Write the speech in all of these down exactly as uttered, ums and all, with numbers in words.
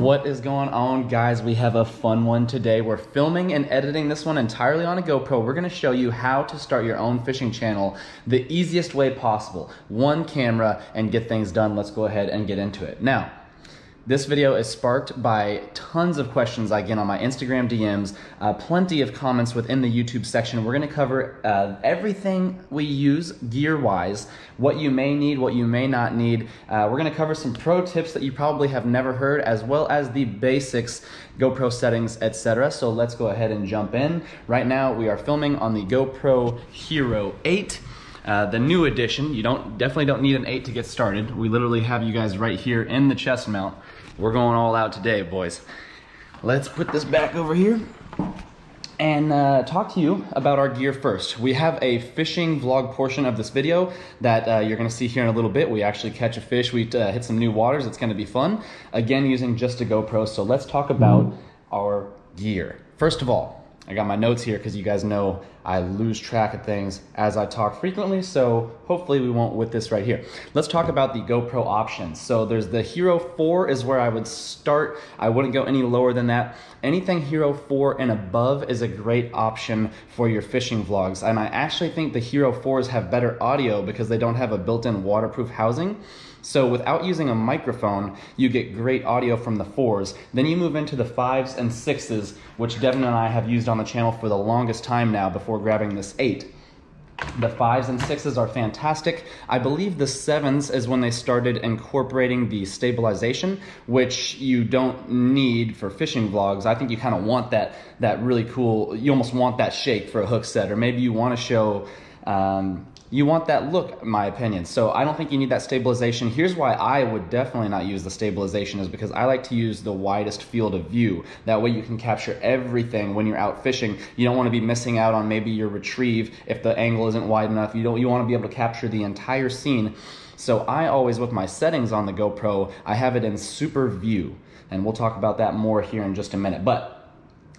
What is going on, guys? We have a fun one today. We're filming and editing this one entirely on a GoPro. We're gonna show you how to start your own fishing channel the easiest way possible. One camera and get things done. Let's go ahead and get into it. Now, this video is sparked by tons of questions I get on my Instagram D Ms, uh, plenty of comments within the YouTube section. We're gonna cover uh, everything we use gear-wise, what you may need, what you may not need. Uh, we're gonna cover some pro tips that you probably have never heard, as well as the basics, GoPro settings, et cetera. So let's go ahead and jump in. Right now, we are filming on the GoPro Hero eight. Uh, the new edition. You don't definitely don't need an eight to get started. We literally have you guys right here in the chest mount. We're going all out today, boys. Let's put this back over here and uh, talk to you about our gear first. We have a fishing vlog portion of this video that uh, you're gonna see here in a little bit. We actually catch a fish, we uh, hit some new waters, it's gonna be fun. Again, using just a GoPro, so let's talk about our gear. First of all, I got my notes here because you guys know I lose track of things as I talk frequently, so hopefully we won't with this right here. Let's talk about the GoPro options. So there's the Hero four is where I would start. I wouldn't go any lower than that. Anything Hero four and above is a great option for your fishing vlogs. And I actually think the Hero fours have better audio because they don't have a built-in waterproof housing. So without using a microphone, you get great audio from the fours. Then you move into the fives and sixes, which Devin and I have used on the channel for the longest time now before grabbing this eight. The fives and sixes are fantastic. I believe the sevens is when they started incorporating the stabilization, which you don't need for fishing vlogs. I think you kind of want that, that really cool, you almost want that shake for a hook set, or maybe you want to show, um, you want that look, in my opinion. So I don't think you need that stabilization. Here's why I would definitely not use the stabilization is because I like to use the widest field of view. That way you can capture everything when you're out fishing. You don't want to be missing out on maybe your retrieve if the angle isn't wide enough. You don't, you want to be able to capture the entire scene. So I always, with my settings on the GoPro, I have it in super view. And we'll talk about that more here in just a minute. But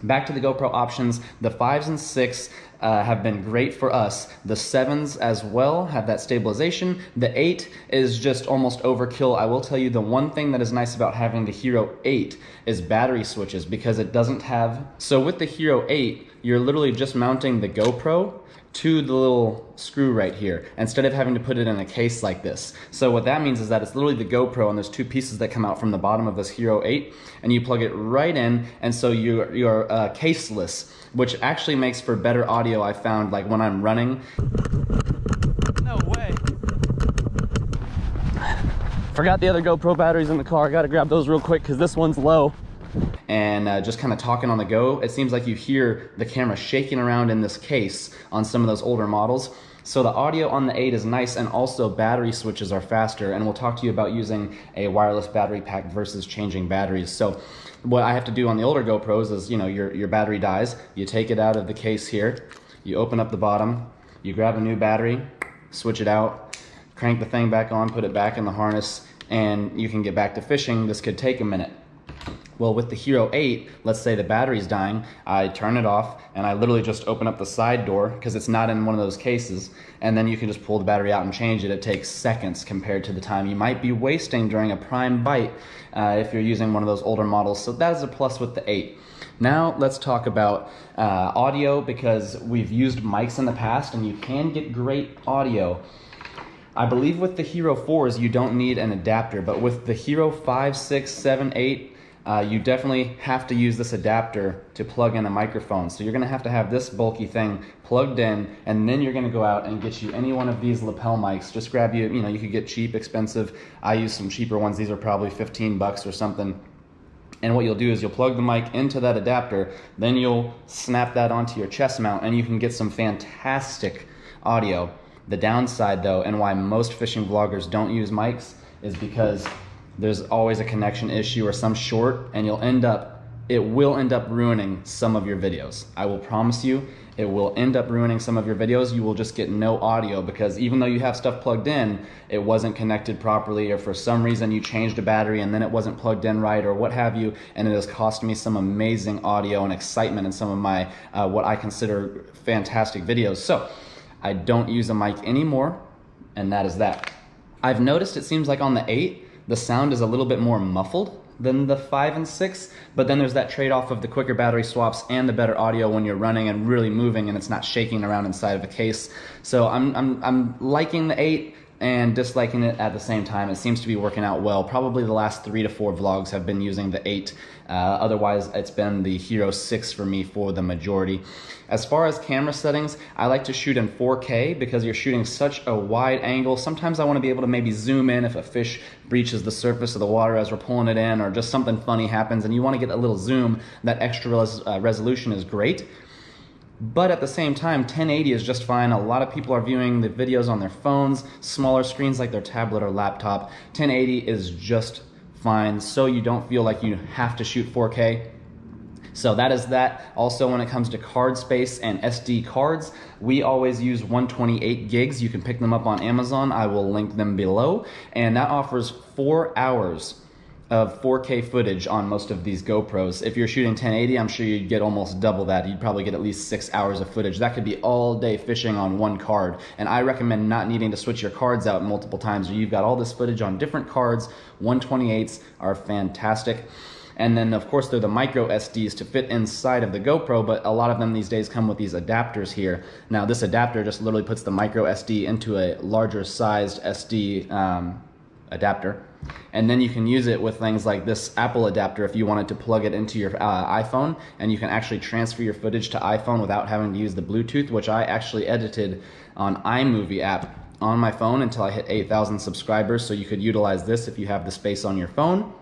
back to the GoPro options, the fives and six uh, have been great for us. The sevens as well have that stabilization. The eight is just almost overkill. I will tell you the one thing that is nice about having the Hero eight is battery switches because it doesn't have, so with the Hero eight, you're literally just mounting the GoPro to the little screw right here instead of having to put it in a case like this. So what that means is that it's literally the GoPro and there's two pieces that come out from the bottom of this Hero eight and you plug it right in, and so you're, you're uh, caseless, which actually makes for better audio. I found like when I'm running. No way. Forgot the other GoPro batteries in the car. I gotta grab those real quick because this one's low. And uh, just kind of talking on the go, it seems like you hear the camera shaking around in this case on some of those older models. So the audio on the eight is nice, and also battery switches are faster, and we'll talk to you about using a wireless battery pack versus changing batteries. So what I have to do on the older GoPros is, you know, your, your battery dies, you take it out of the case here, you open up the bottom, you grab a new battery, switch it out, crank the thing back on, put it back in the harness, and you can get back to fishing. This could take a minute. Well, with the Hero eight, let's say the battery's dying, I turn it off and I literally just open up the side door because it's not in one of those cases, and then you can just pull the battery out and change it. It takes seconds compared to the time you might be wasting during a prime bite uh, if you're using one of those older models. So that is a plus with the eight. Now let's talk about uh, audio, because we've used mics in the past and you can get great audio. I believe with the Hero fours you don't need an adapter, but with the Hero five, six, seven, eight, Uh, you definitely have to use this adapter to plug in a microphone. So you're going to have to have this bulky thing plugged in, and then you're going to go out and get you any one of these lapel mics. Just grab you, you know, you could get cheap, expensive. I use some cheaper ones. These are probably fifteen bucks or something. And what you'll do is you'll plug the mic into that adapter, then you'll snap that onto your chest mount, and you can get some fantastic audio. The downside, though, and why most fishing vloggers don't use mics is because there's always a connection issue or some short, and you'll end up, it will end up ruining some of your videos. I will promise you, it will end up ruining some of your videos. You will just get no audio because even though you have stuff plugged in, it wasn't connected properly, or for some reason you changed a battery and then it wasn't plugged in right, or what have you, and it has cost me some amazing audio and excitement in some of my, uh, what I consider fantastic videos. So I don't use a mic anymore, and that is that. I've noticed it seems like on the eight, the sound is a little bit more muffled than the five and six, but then there's that trade-off of the quicker battery swaps and the better audio when you're running and really moving and it's not shaking around inside of a case. So I'm, I'm, I'm liking the eight and disliking it at the same time. It seems to be working out well. Probably the last three to four vlogs have been using the eight. Uh, otherwise, it's been the Hero six for me for the majority. As far as camera settings, I like to shoot in four K because you're shooting such a wide angle. Sometimes I want to be able to maybe zoom in if a fish breaches the surface of the water as we're pulling it in, or just something funny happens and you want to get a little zoom. That extra res- uh, resolution is great. But at the same time, ten eighty is just fine. A lot of people are viewing the videos on their phones, smaller screens like their tablet or laptop. ten eighty is just fine, so you don't feel like you have to shoot four K. So that is that. Also, when it comes to card space and S D cards, we always use one twenty-eight gigs. You can pick them up on Amazon. I will link them below. And that offers four hours of four K footage on most of these GoPros. If you're shooting ten eighty, I'm sure you'd get almost double that. You'd probably get at least six hours of footage. That could be all day fishing on one card. And I recommend not needing to switch your cards out multiple times. You've got all this footage on different cards. one twenty-eights are fantastic. And then of course, they're the micro S Ds to fit inside of the GoPro, but a lot of them these days come with these adapters here. Now this adapter just literally puts the micro S D into a larger sized S D um, adapter. And then you can use it with things like this Apple adapter if you wanted to plug it into your uh, iPhone, and you can actually transfer your footage to iPhone without having to use the Bluetooth, which I actually edited on iMovie app on my phone until I hit eight thousand subscribers. So you could utilize this if you have the space on your phone,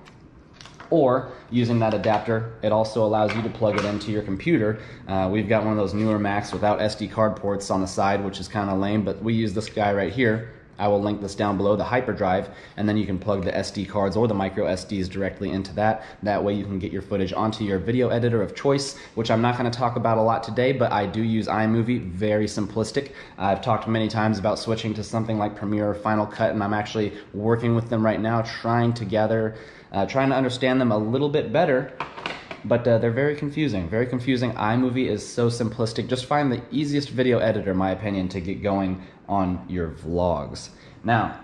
or using that adapter. It also allows you to plug it into your computer. Uh, we've got one of those newer Macs without S D card ports on the side, which is kind of lame, but we use this guy right here. I will link this down below, the HyperDrive, and then you can plug the S D cards or the micro S Ds directly into that. That way you can get your footage onto your video editor of choice, which I'm not gonna talk about a lot today, but I do use iMovie, very simplistic. I've talked many times about switching to something like Premiere or Final Cut, and I'm actually working with them right now, trying to gather, uh, trying to understand them a little bit better. But uh, they're very confusing, very confusing. iMovie is so simplistic. Just find the easiest video editor, in my opinion, to get going on your vlogs. Now,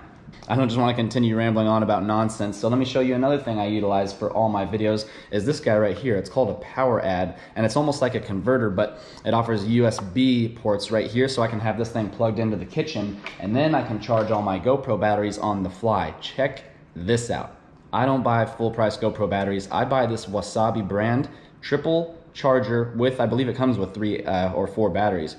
I don't just want to continue rambling on about nonsense, so let me show you another thing I utilize for all my videos is this guy right here. It's called a PowerAdd, and it's almost like a converter, but it offers U S B ports right here, so I can have this thing plugged into the kitchen, and then I can charge all my GoPro batteries on the fly. Check this out. I don't buy full-price GoPro batteries. I buy this Wasabi brand, triple charger with, I believe it comes with three uh, or four batteries.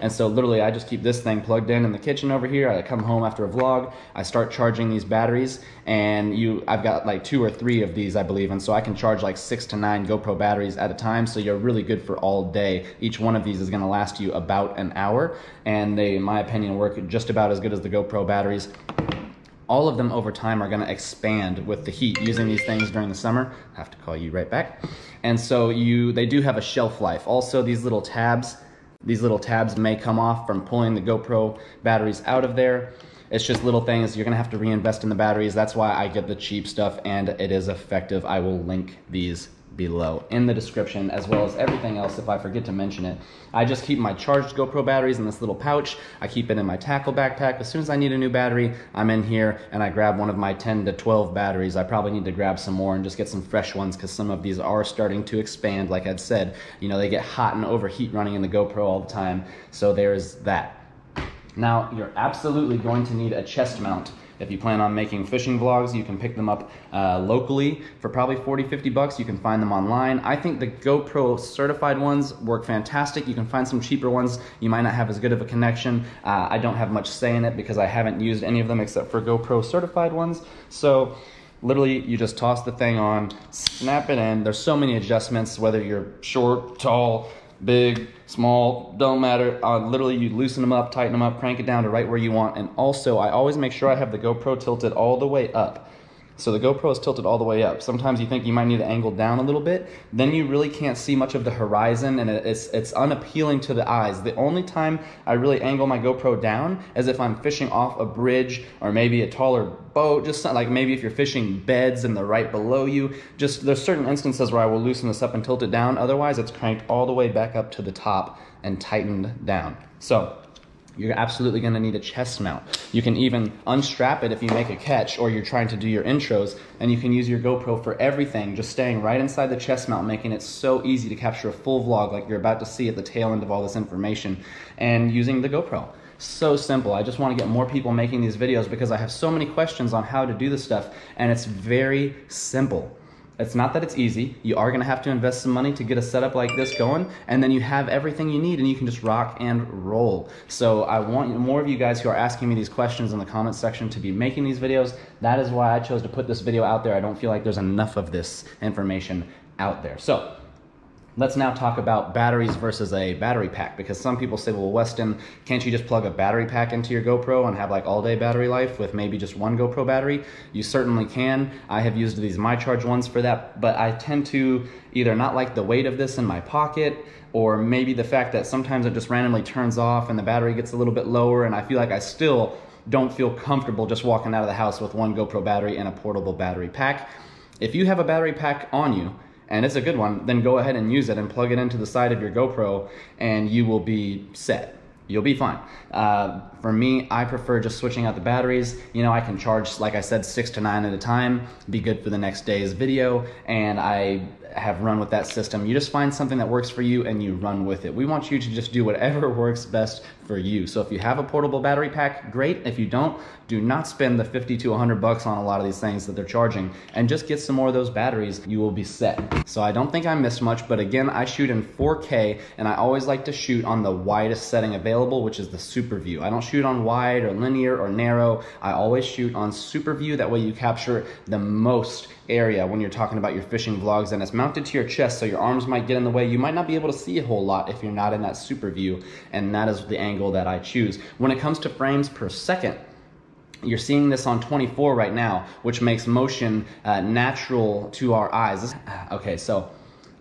And so literally I just keep this thing plugged in in the kitchen over here. I come home after a vlog, I start charging these batteries, and you, I've got like two or three of these, I believe. And so I can charge like six to nine GoPro batteries at a time. So you're really good for all day. Each one of these is gonna last you about an hour. And they, in my opinion, work just about as good as the GoPro batteries. All of them over time are gonna expand with the heat using these things during the summer. I have to call you right back. And so you, they do have a shelf life. Also, these little tabs, these little tabs may come off from pulling the GoPro batteries out of there. It's just little things. You're gonna have to reinvest in the batteries. That's why I get the cheap stuff, and it is effective. I will link these below in the description, as well as everything else if I forget to mention it. I just keep my charged GoPro batteries in this little pouch. I keep it in my tackle backpack. As soon as I need a new battery, I'm in here and I grab one of my ten to twelve batteries. I probably need to grab some more and just get some fresh ones, because some of these are starting to expand. Like I've said, you know, they get hot and overheat running in the GoPro all the time. So there's that. Now, you're absolutely going to need a chest mount. If you plan on making fishing vlogs, you can pick them up uh, locally for probably forty, fifty bucks. You can find them online. I think the GoPro certified ones work fantastic. You can find some cheaper ones. You might not have as good of a connection. Uh, I don't have much say in it because I haven't used any of them except for GoPro certified ones. So literally, you just toss the thing on, snap it in. There's so many adjustments, whether you're short, tall, big, small, don't matter. Uh, literally, you loosen them up, tighten them up, crank it down to right where you want. And also, I always make sure I have the GoPro tilted all the way up. So the GoPro is tilted all the way up. Sometimes you think you might need to angle down a little bit. Then you really can't see much of the horizon, and it's, it's unappealing to the eyes. The only time I really angle my GoPro down is if I'm fishing off a bridge or maybe a taller boat, just like maybe if you're fishing beds and they're right below you. Just there's certain instances where I will loosen this up and tilt it down. Otherwise, it's cranked all the way back up to the top and tightened down. So you're absolutely gonna need a chest mount. You can even unstrap it if you make a catch or you're trying to do your intros, and you can use your GoPro for everything, just staying right inside the chest mount, making it so easy to capture a full vlog like you're about to see at the tail end of all this information, and using the GoPro. So simple. I just want to get more people making these videos because I have so many questions on how to do this stuff, and it's very simple. It's not that it's easy. You are going to have to invest some money to get a setup like this going, and then you have everything you need and you can just rock and roll. So I want more of you guys who are asking me these questions in the comment section to be making these videos. That is why I chose to put this video out there. I don't feel like there's enough of this information out there. So let's now talk about batteries versus a battery pack, because some people say, well, Weston, can't you just plug a battery pack into your GoPro and have like all day battery life with maybe just one GoPro battery? You certainly can. I have used these MyCharge ones for that, but I tend to either not like the weight of this in my pocket, or maybe the fact that sometimes it just randomly turns off and the battery gets a little bit lower, and I feel like I still don't feel comfortable just walking out of the house with one GoPro battery and a portable battery pack. If you have a battery pack on you, and it's a good one, then go ahead and use it and plug it into the side of your GoPro and you will be set. You'll be fine. Uh, for me, I prefer just switching out the batteries. You know, I can charge, like I said, six to nine at a time, be good for the next day's video, and I have run with that system. You just find something that works for you and you run with it. We want you to just do whatever works best for you. So if you have a portable battery pack, great. If you don't, do not spend the fifty to a hundred bucks on a lot of these things that they're charging, and just get some more of those batteries. You will be set. So I don't think I missed much, but again, I shoot in four K and I always like to shoot on the widest setting available, which is the super view. I don't shoot on wide or linear or narrow. I always shoot on super view. That way you capture the most area when you're talking about your fishing vlogs, and it's mounted to your chest, so your arms might get in the way. You might not be able to see a whole lot if you're not in that super view, and that is the angle that I choose. When it comes to frames per second, you're seeing this on twenty-four right now, which makes motion uh, natural to our eyes. This, okay, so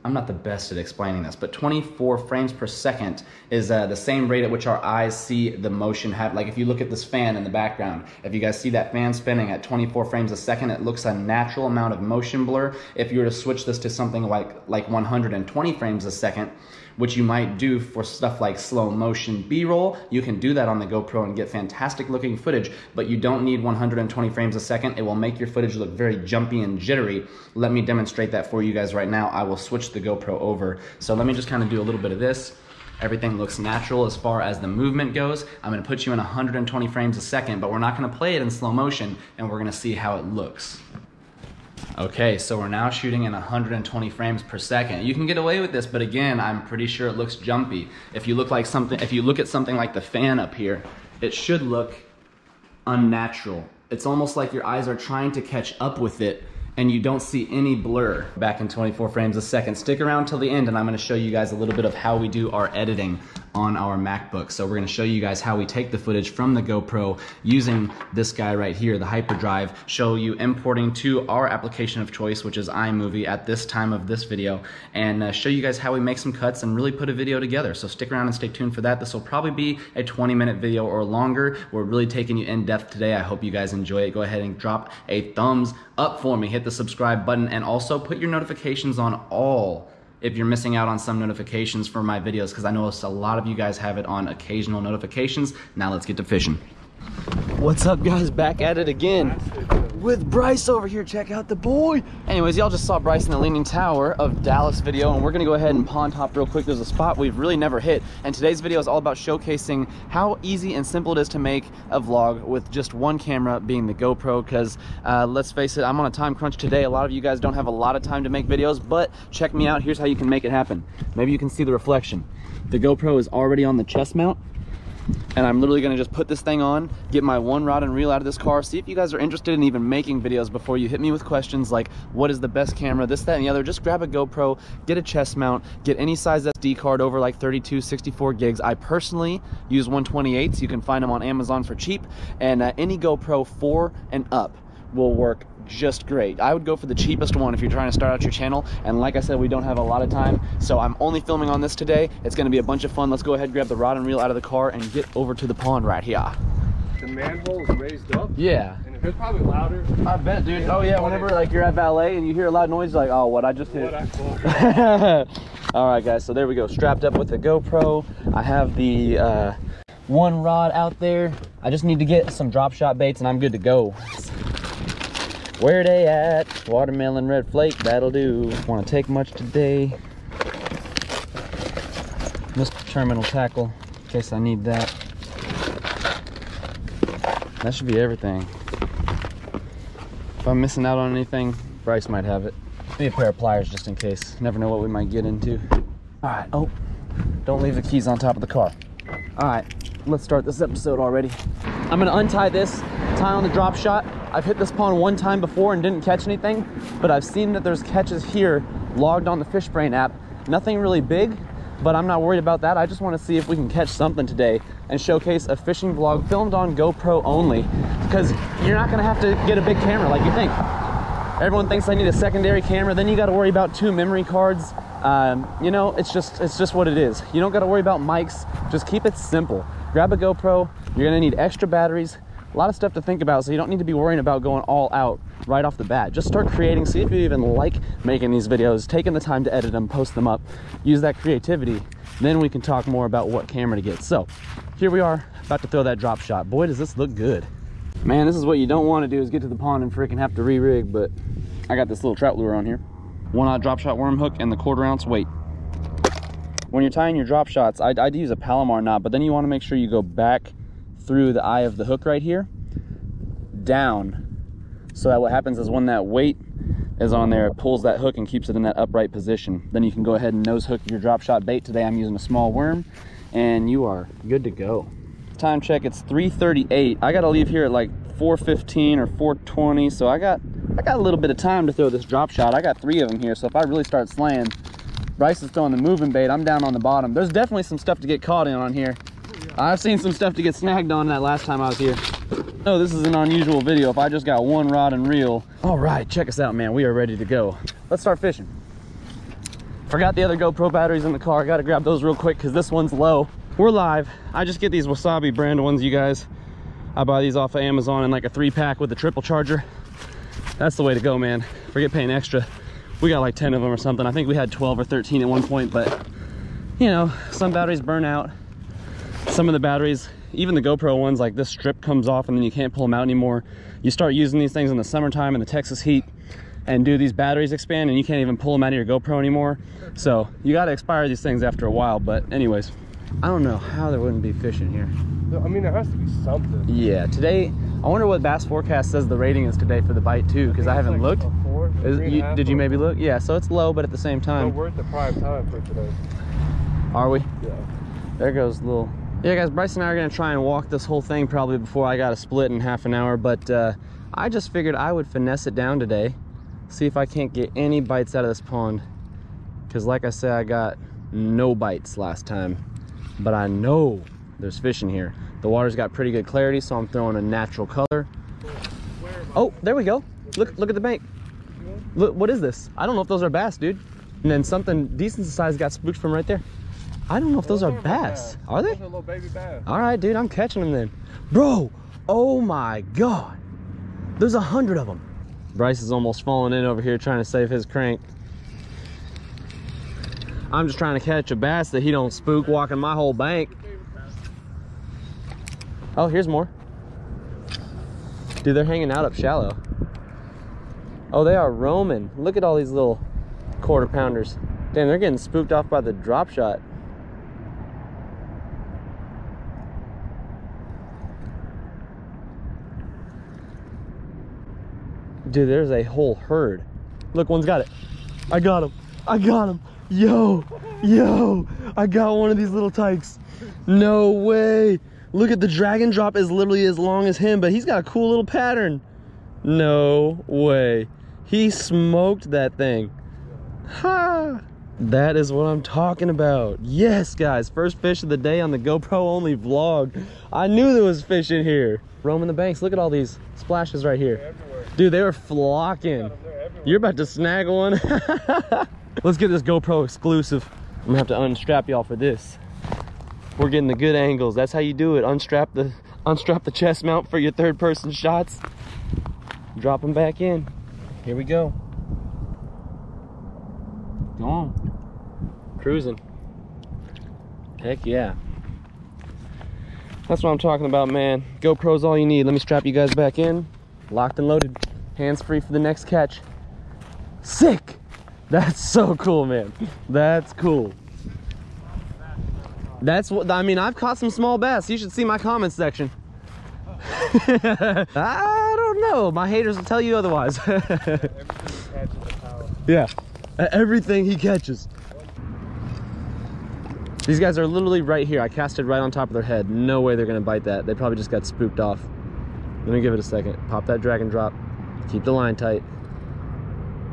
I'm not the best at explaining this, but twenty-four frames per second is uh, the same rate at which our eyes see the motion happen. Like if you look at this fan in the background, if you guys see that fan spinning at twenty-four frames a second, it looks a natural amount of motion blur. If you were to switch this to something like, like one hundred twenty frames a second, which you might do for stuff like slow motion B-roll, you can do that on the GoPro and get fantastic looking footage, but you don't need one hundred twenty frames a second. It will make your footage look very jumpy and jittery. Let me demonstrate that for you guys right now. I will switch the GoPro over. So let me just kind of do a little bit of this. Everything looks natural as far as the movement goes. I'm gonna put you in one hundred twenty frames a second, but we're not gonna play it in slow motion, and we're gonna see how it looks. Okay, so we're now shooting in one hundred twenty frames per second. You can get away with this, but again, I'm pretty sure it looks jumpy. If you look like something, if you look at something like the fan up here, it should look unnatural. It's almost like your eyes are trying to catch up with it, and you don't see any blur. Back in twenty-four frames a second. Stick around till the end, and I'm gonna show you guys a little bit of how we do our editing on our MacBook. So we're gonna show you guys how we take the footage from the GoPro using this guy right here, the HyperDrive, show you importing to our application of choice, which is iMovie at this time of this video, and uh, show you guys how we make some cuts and really put a video together. So stick around and stay tuned for that. This will probably be a twenty minute video or longer. We're really taking you in depth today. I hope you guys enjoy it. Go ahead and drop a thumbs up for me. Hit the subscribe button, and also put your notifications on all if you're missing out on some notifications for my videos, because I know a lot of you guys have it on occasional notifications. Now let's get to fishing. What's up, guys? Back at it again with Bryce over here. Check out the boy. Anyways, y'all just saw Bryce in the Leaning Tower of Dallas video, and we're gonna go ahead and pond hop real quick. There's a spot we've really never hit, and today's video is all about showcasing how easy and simple it is to make a vlog with just one camera, being the GoPro, because uh, let's face it, I'm on a time crunch today. A lot of you guys don't have a lot of time to make videos, but check me out. Here's how you can make it happen. Maybe you can see the reflection. The GoPro is already on the chest mount, and I'm literally gonna just put this thing on, get my one rod and reel out of this car, see if you guys are interested in even making videos before you hit me with questions like, what is the best camera, this, that, and the other. Just grab a GoPro, get a chest mount, get any size S D card over like thirty-two, sixty-four gigs. I personally use one twenty-eights. You can find them on Amazon for cheap, and uh, any GoPro four and up will work just great. I would go for the cheapest one if you're trying to start out your channel, and like I said, we don't have a lot of time, so I'm only filming on this today. It's gonna be a bunch of fun. Let's go ahead, grab the rod and reel out of the car, and get over to the pond right here. The manhole is raised up. Yeah. And it's probably louder. I bet, dude. Oh yeah, whenever like you're at ballet and you hear a loud noise, you're like, oh, what I just hit. All right, guys, so there we go. Strapped up with the GoPro. I have the uh, one rod out there. I just need to get some drop shot baits and I'm good to go. Where they at? Watermelon, red flake, that'll do. Want to take much today. This terminal tackle, in case I need that. That should be everything. If I'm missing out on anything, Bryce might have it. Maybe a pair of pliers just in case. Never know what we might get into. All right, oh, don't leave the keys on top of the car. All right, let's start this episode already. I'm gonna untie this, tie on the drop shot. I've hit this pond one time before and didn't catch anything, but I've seen that there's catches here logged on the FishBrain app. Nothing really big, but I'm not worried about that. I just wanna see if we can catch something today and showcase a fishing vlog filmed on GoPro only, because you're not gonna have to get a big camera like you think. Everyone thinks they need a secondary camera, then you gotta worry about two memory cards. Um, you know, it's just it's just what it is. You don't gotta worry about mics, just keep it simple. Grab a GoPro, you're gonna need extra batteries, a lot of stuff to think about, so you don't need to be worrying about going all out right off the bat. Just start creating, see if you even like making these videos, taking the time to edit them, post them up, use that creativity, then we can talk more about what camera to get. So, here we are, about to throw that drop shot. Boy, does this look good. Man, this is what you don't want to do, is get to the pond and freaking have to re-rig, but I got this little trout lure on here. One-odd drop shot worm hook and the quarter ounce weight. When you're tying your drop shots, I'd, I'd use a Palomar knot, but then you want to make sure you go back through the eye of the hook right here, down. So that what happens is when that weight is on there, it pulls that hook and keeps it in that upright position. Then you can go ahead and nose hook your drop shot bait. Today I'm using a small worm, and you are good to go. Time check, it's three thirty-eight. I gotta leave here at like four fifteen or four twenty, so I got I got a little bit of time to throw this drop shot. I got three of them here, so if I really start slaying, Bryce is throwing the moving bait, I'm down on the bottom. There's definitely some stuff to get caught in on here. I've seen some stuff to get snagged on that last time I was here. No, this is an unusual video if I just got one rod and reel. All right, check us out, man. We are ready to go. Let's start fishing. Forgot the other GoPro batteries in the car. I gotta grab those real quick because this one's low. We're live. I just get these Wasabi brand ones, you guys. I buy these off of Amazon in like a three pack with a triple charger. That's the way to go, man. Forget paying extra. We got like ten of them or something. I think we had twelve or thirteen at one point, but you know, some batteries burn out. Some of the batteries, even the GoPro ones, like this strip comes off and then you can't pull them out anymore. You start using these things in the summertime in the Texas heat, and do these batteries expand and you can't even pull them out of your GoPro anymore. So you gotta expire these things after a while, but anyways. I don't know how there wouldn't be fish in here. I mean, there has to be something. Yeah, today, I wonder what Bass Forecast says the rating is today for the bite too, because I, I haven't like looked. Four, is, you, did you maybe look? Yeah, so it's low, but at the same time. We're at the prime time for today. Are we? Yeah. There goes the little. Yeah, guys, Bryce and I are going to try and walk this whole thing probably before I got a split in half an hour, but uh, I just figured I would finesse it down today, see if I can't get any bites out of this pond, because like I said, I got no bites last time. But I know there's fish in here. The water's got pretty good clarity, so I'm throwing a natural color. Oh, there we go. Look look at the bank. Look, what is this? I don't know if those are bass, dude. And then something decent size got spooked from right there. I don't know if those are bass. Are they? All right, dude, I'm catching them then. Bro, oh my God. There's a hundred of them. Bryce is almost falling in over here trying to save his crank. I'm just trying to catch a bass that he don't spook walking my whole bank. Oh, here's more. Dude, they're hanging out up shallow. Oh, they are roaming. Look at all these little quarter pounders. Damn, they're getting spooked off by the drop shot. Dude, there's a whole herd. Look, one's got it. I got him. I got him. Yo, yo, I got one of these little tykes. No way. Look at the dragon drop is literally as long as him, but he's got a cool little pattern. No way. He smoked that thing. Ha! That is what I'm talking about. Yes, guys, first fish of the day on the GoPro only vlog. I knew there was fish in here. Roaming the banks, look at all these splashes right here. Dude, they were flocking. You're about to snag one. Let's get this GoPro exclusive. I'm gonna have to unstrap y'all for this. We're getting the good angles. That's how you do it. Unstrap the unstrap the chest mount for your third person shots. Drop them back in. Here we go. Go on. Cruising. Heck yeah. That's what I'm talking about, man. GoPro's all you need. Let me strap you guys back in. Locked and loaded. Hands free for the next catch. Sick! That's so cool, man. That's cool. That's what, I mean, I've caught some small bass. You should see my comments section. I don't know. My haters will tell you otherwise. Yeah, everything he catches. These guys are literally right here. I casted right on top of their head. No way they're gonna bite that. They probably just got spooked off. Let me give it a second. Pop that drag and drop. Keep the line tight.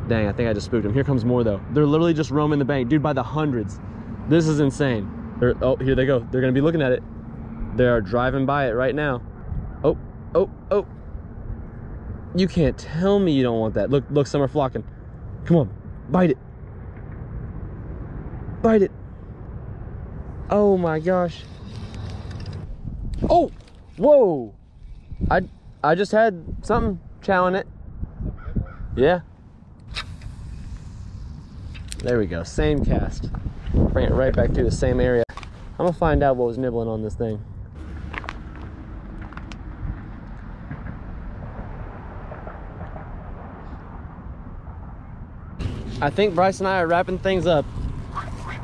Dang, I think I just spooked them. Here comes more though. They're literally just roaming the bank, dude, by the hundreds. This is insane. They're, oh, here they go. They're gonna be looking at it. They are driving by it right now. Oh, oh, oh. You can't tell me you don't want that. Look, look, some are flocking. Come on, bite it. Bite it. Oh my gosh. Oh, whoa. I, I just had something chowing it. Yeah. There we go, same cast. Bring it right back to the same area. I'm gonna find out what was nibbling on this thing. I think Bryce and I are wrapping things up.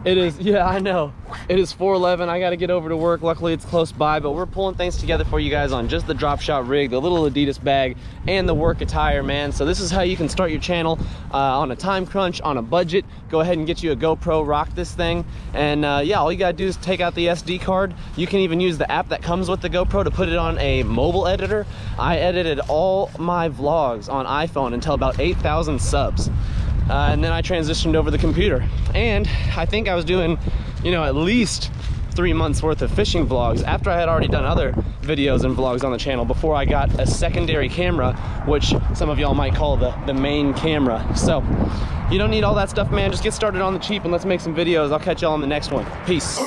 It is, yeah, I know. It is four eleven, I gotta get over to work. Luckily it's close by, but we're pulling things together for you guys on just the drop shot rig, the little Adidas bag, and the work attire, man. So this is how you can start your channel uh, on a time crunch, on a budget. Go ahead and get you a GoPro, rock this thing. And uh, yeah, all you gotta do is take out the S D card. You can even use the app that comes with the GoPro to put it on a mobile editor. I edited all my vlogs on iPhone until about eight thousand subs. Uh, and then I transitioned over to the computer. And I think I was doing, you know, at least three months worth of fishing vlogs after I had already done other videos and vlogs on the channel before I got a secondary camera, which some of y'all might call the, the main camera. So you don't need all that stuff, man. Just get started on the cheap and let's make some videos. I'll catch y'all on the next one. Peace.